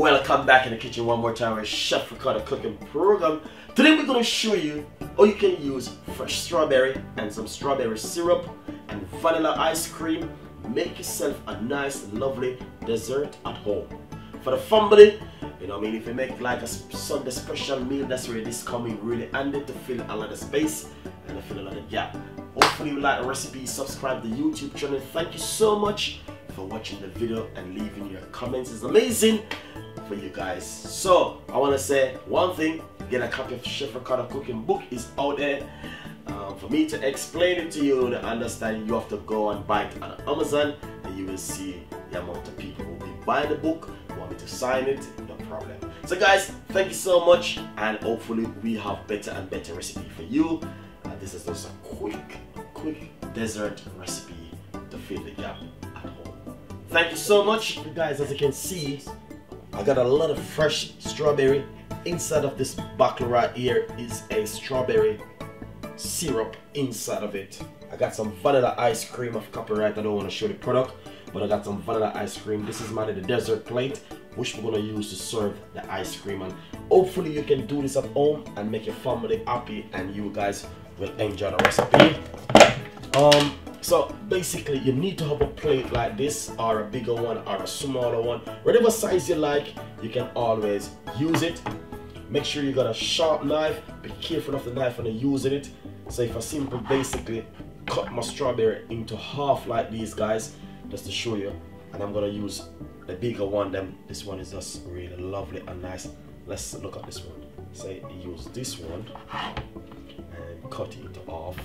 Welcome back in the kitchen one more time with Chef Ricardo cooking program. Today we're going to show you how you can use fresh strawberry and some strawberry syrup and vanilla ice cream. Make yourself a nice lovely dessert at home. For the family, you know what I mean, if you make like a Sunday special meal, that's where this coming really handy to fill a lot of space and to fill a lot of gap. Hopefully you like the recipe, subscribe to the YouTube channel. Thank you so much for watching the video and leaving your comments. It's amazing for you guys. So I want to say one thing: get a copy of Chef Ricardo cooking book, is out there. For me to explain it to you to understand, you have to go and buy it on Amazon, and you will see the amount of people who will be buying the book. Want me to sign it? No problem. So guys, thank you so much, and hopefully we have better and better recipe for you. This is just a quick dessert recipe to fill the gap at home. Thank you so much. You guys, as you can see, I got a lot of fresh strawberry. Inside of this bottle right here is a strawberry syrup inside of it. I got some vanilla ice cream. Of copyright, I don't want to show the product, but I got some vanilla ice cream. This is my dessert plate, which we're going to use to serve the ice cream. And hopefully you can do this at home and make your family happy, and you guys will enjoy the recipe. So basically you need to have a plate like this, or a bigger one or a smaller one, whatever size you like, you can always use it. Make sure you got a sharp knife. Be careful of the knife when you're using it. So if I simply basically cut my strawberry into half like these, guys, just to show you, and I'm gonna use the bigger one. Then this one is just really lovely and nice. Let's look at this one. Say you use this one and cut it into half.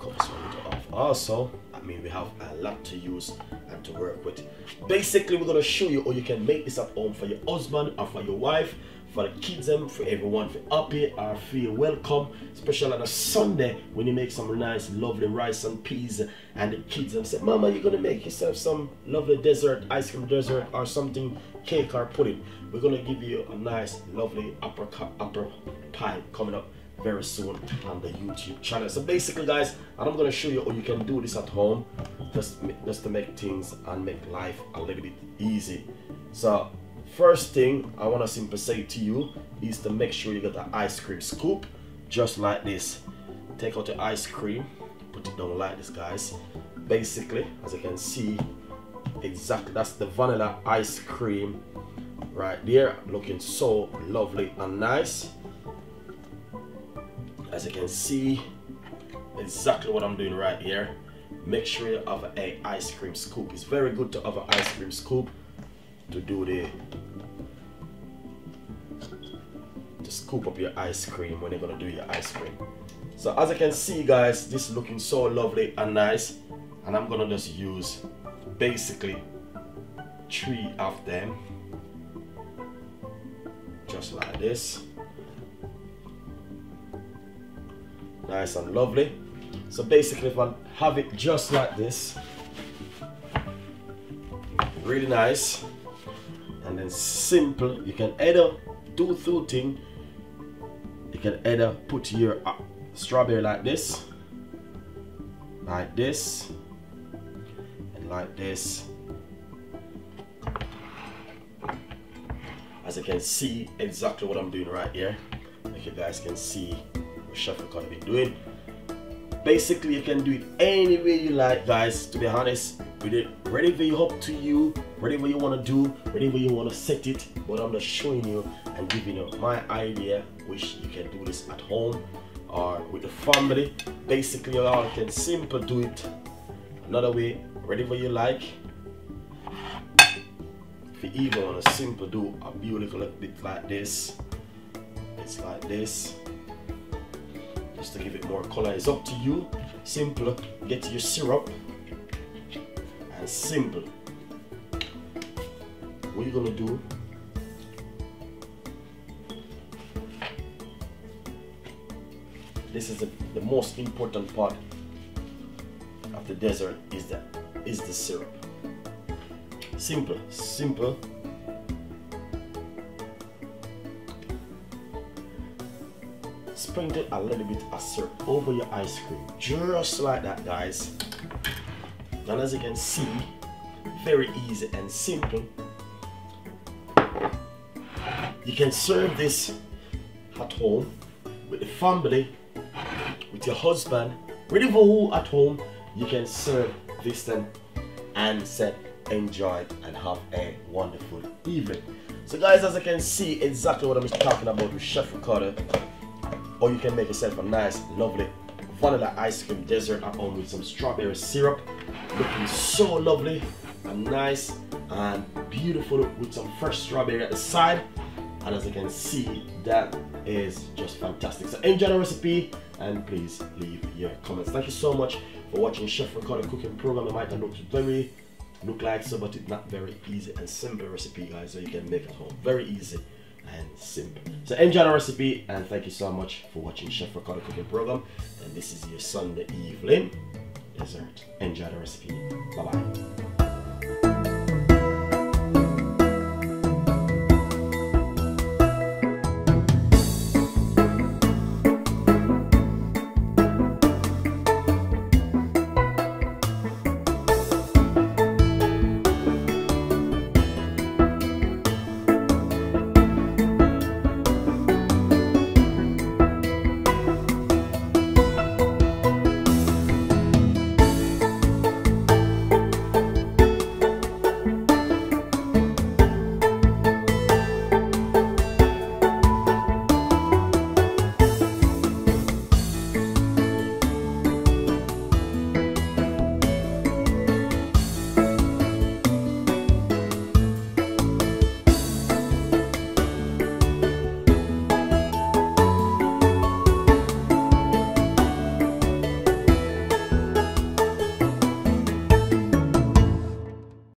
Cut this one into half. Also, I mean, we have a lot to use and to work with. Basically, we're gonna show you how you can make this at home for your husband or for your wife, for the kids, and for everyone, for happy or feel welcome, especially on a Sunday when you make some nice lovely rice and peas, and the kids and say, "Mama, you're gonna make yourself some lovely dessert, ice cream dessert or something, cake or pudding." We're gonna give you a nice lovely upper pie coming up very soon on the YouTube channel. So basically, guys, I'm gonna show you how you can do this at home, just to make things and make life a little bit easy. So first thing I want to simply say to you is to make sure you got the ice cream scoop, just like this. Take out the ice cream, put it down like this, guys. Basically, as you can see, exactly, that's the vanilla ice cream right there, looking so lovely and nice. As you can see, exactly what I'm doing right here. Make sure you have a ice cream scoop. It's very good to have an ice cream scoop to do to scoop up your ice cream when you're gonna do your ice cream. So as you can see, guys, this is looking so lovely and nice, and I'm gonna just use basically 3 of them, just like this. Nice and lovely. So basically, if I have it just like this, really nice and then simple, you can either do two things. You can either put your strawberry like this, and like this. As you can see, exactly what I'm doing right here. Like you guys can see. Chef Ricardo be doing. Basically, you can do it any way you like, guys. To be honest, with it, whatever you up to you, whatever you want to do, whatever you want to set it. But I'm just showing you and giving you my idea, which you can do this at home or with the family. Basically, all you can simply do it another way, whatever you like. If you even want to simply do a beautiful bit like this, it's like this. Just to give it more color, it's up to you. Simple, get your syrup and simple. What you're gonna do, this is the most important part of the dessert, is the syrup. Simple. Sprinkle a little bit of syrup over your ice cream, just like that, guys. And as you can see, very easy and simple. You can serve this at home with the family, with your husband, with even who at home. You can serve this then and say enjoy and have a wonderful evening. So guys, as I can see exactly what I'm talking about with Chef Ricardo, or you can make yourself a nice lovely vanilla ice cream dessert at home with some strawberry syrup, looking so lovely and nice and beautiful with some fresh strawberry at the side. And as you can see, that is just fantastic. So enjoy the recipe and please leave your comments. Thank you so much for watching Chef Ricardo cooking program. It might not look like so, but it's not very easy and simple recipe, guys. So you can make at home, very easy and simple. So enjoy the recipe and thank you so much for watching Chef Ricardo cooking program. And this is your Sunday evening dessert. Enjoy the recipe. Bye bye.